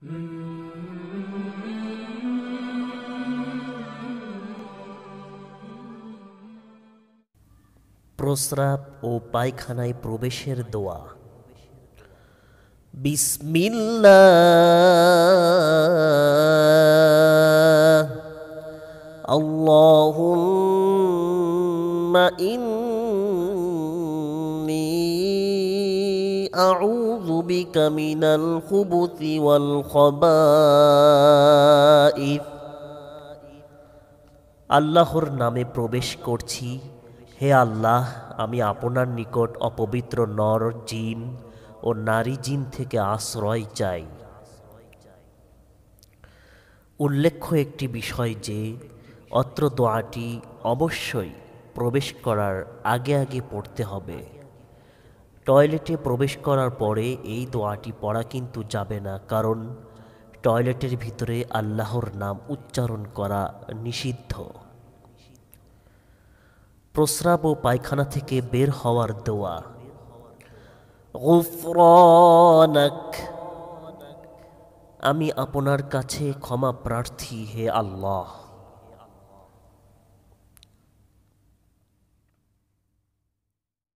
প্রস্রাব ও পায়খানায় প্রবেশের দোয়া। বিসমিল্লাহ আল্লাহুম্মা ইন্নী আউযু বিকা মিনাল খুবুসি ওয়াল খাবাইস। আল্লাহর নামে প্রবেশ করছি, হে আল্লাহ, আমি আপনার নিকট অপবিত্র নর জিন ও নারী জিন থেকে আশ্রয় চাই। উল্লেখ্য একটি বিষয় যে অত্র দোয়াটি অবশ্যই প্রবেশ করার আগে আগে পড়তে হবে। টয়লেটে প্রবেশ করার পরে এই দোয়াটি পড়া কিন্তু যাবে না, কারণ টয়লেটের ভিতরে আল্লাহর নাম উচ্চারণ করা নিষিদ্ধ। প্রস্রাব ও পায়খানা থেকে বের হওয়ার দোয়া। গুফরানাক, আমি আপনার কাছে ক্ষমা প্রার্থী হে আল্লাহ।